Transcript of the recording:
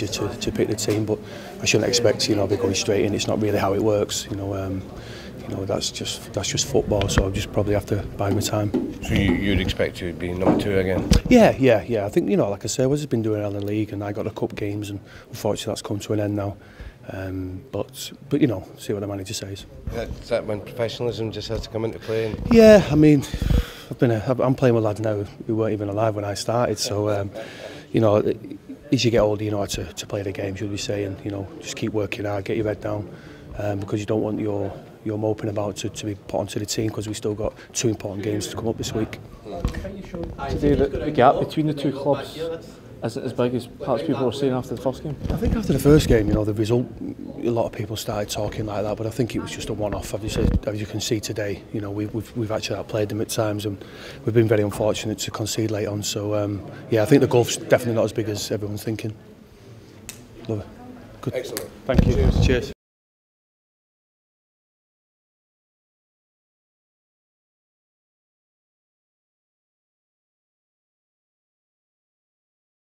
manager to pick the team, but I shouldn't expect, you know, I'll be going straight in. It's not really how it works, you know. You know, that's just football, so I'll just probably have to bide my time. So you'd expect to be number 2 again? Yeah. I think, you know, like I say, Wes has been doing it in the league, and I got the cup games, and unfortunately that's come to an end now. But you know, see what the manager says. Is that when professionalism just has to come into play? And... yeah, I mean, I'm playing with lads now who weren't even alive when I started, so you know, as you get older, you know how to play the games, you'll be saying, you know, just keep working hard, get your head down, because you don't want your moping about to be put onto the team, because we've still got 2 important games to come up this week. Today, the gap between the 2 clubs isn't as big as perhaps people were saying after the first game? I think after the first game, you know, the result, a lot of people started talking like that, but I think it was just a one-off. As you can see today, you know, we've actually outplayed them at times, and we've been very unfortunate to concede late on. So, yeah, I think the gulf's definitely not as big as everyone's thinking. Love it. Good. Excellent. Thank you. Cheers.